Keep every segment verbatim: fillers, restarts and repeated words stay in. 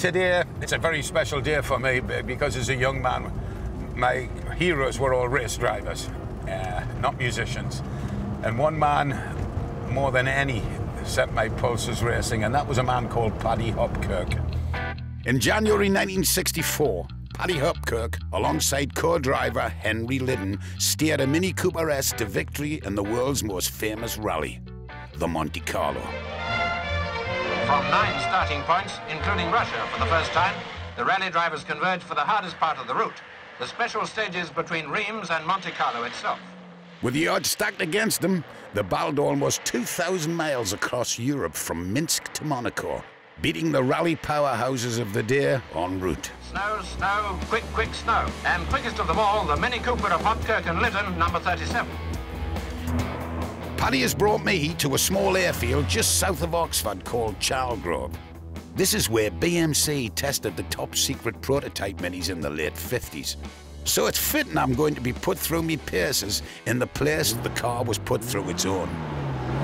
Today, it's a very special day for me because as a young man, my heroes were all race drivers, uh, not musicians. And one man, more than any, set my pulses racing, and that was a man called Paddy Hopkirk. In January nineteen sixty-four, Paddy Hopkirk, alongside co-driver Henry Liddon, steered a Mini Cooper S to victory in the world's most famous rally, the Monte Carlo. From nine starting points, including Russia for the first time, the rally drivers converged for the hardest part of the route, the special stages between Reims and Monte Carlo itself. With the odds stacked against them, they battled almost two thousand miles across Europe from Minsk to Monaco, beating the rally powerhouses of the day en route. Snow, snow, quick, quick snow. And quickest of them all, the Mini Cooper of Hopkirk and Liddon, number thirty-seven. Paddy has brought me to a small airfield just south of Oxford called Chalgrove. This is where B M C tested the top-secret prototype minis in the late fifties. So it's fitting I'm going to be put through me paces in the place the car was put through its own.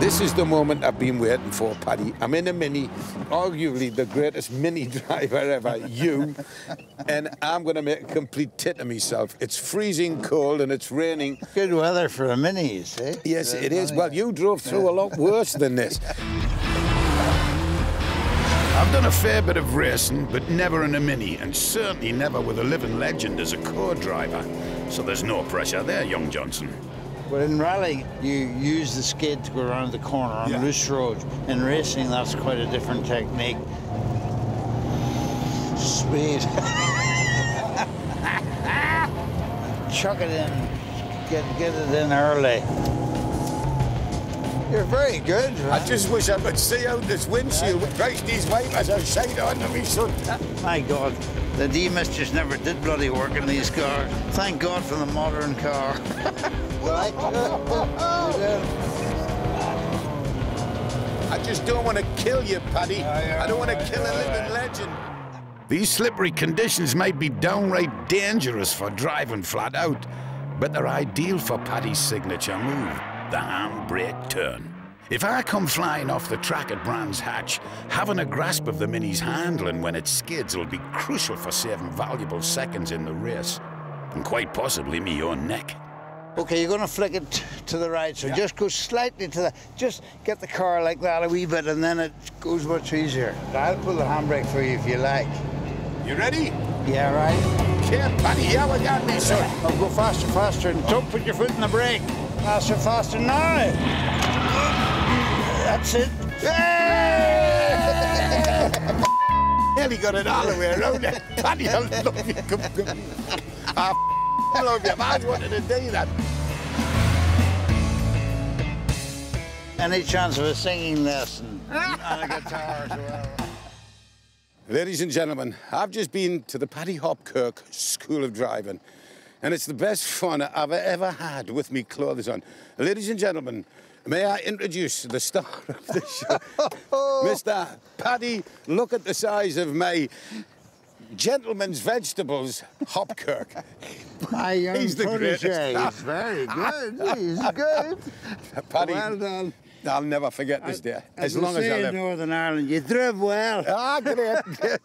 This is the moment I've been waiting for, Paddy. I'm in a Mini, arguably the greatest Mini driver ever, you, and I'm going to make a complete tit of myself. It's freezing cold and it's raining. Good weather for a Mini, you see? Yes, it is. Well, you drove through a lot worse than this. I've done a fair bit of racing, but never in a Mini, and certainly never with a living legend as a co-driver. So there's no pressure there, young Johnson. Well, in rally, you use the skid to go around the corner on yeah. loose roads. In racing, that's quite a different technique. Speed. Chuck it in. Get, get it in early. You're very good, right? I just wish I could see out this windshield with right. these wipers are shite on to me, son. My God, the demisters never did bloody work in these cars. Thank God for the modern car. I just don't want to kill you, Paddy. I don't want to kill a living legend. These slippery conditions may be downright dangerous for driving flat out, but they're ideal for Paddy's signature move, the handbrake turn. If I come flying off the track at Brands Hatch, having a grasp of the Mini's handling when it skids will be crucial for saving valuable seconds in the race, and quite possibly me own neck. Okay, you're going to flick it to the right, so yeah. just go slightly to the... Just get the car like that a wee bit, and then it goes much easier. I'll pull the handbrake for you if you like. You ready? Yeah, right. Yeah, Paddy, yeah, we got this, sir. I'll go faster, faster, and don't put your foot in the brake. Faster, faster, now. That's it. Yeah! Nearly got it all the way around there. Paddy, I love you. Come, come. I I love you, I wanted to do that. Any chance of a singing lesson on a guitar as well? Ladies and gentlemen, I've just been to the Paddy Hopkirk School of Driving, and it's the best fun I've ever had with me clothes on. Ladies and gentlemen, may I introduce the star of the show, Mister Paddy, look at the size of my gentleman's vegetables, Hopkirk. My young He's the protégé. greatest. He's very good. He's good. Paddy, well done. I'll never forget this day. As, as long as I live. In Northern Ireland, you drove well. Ah, great.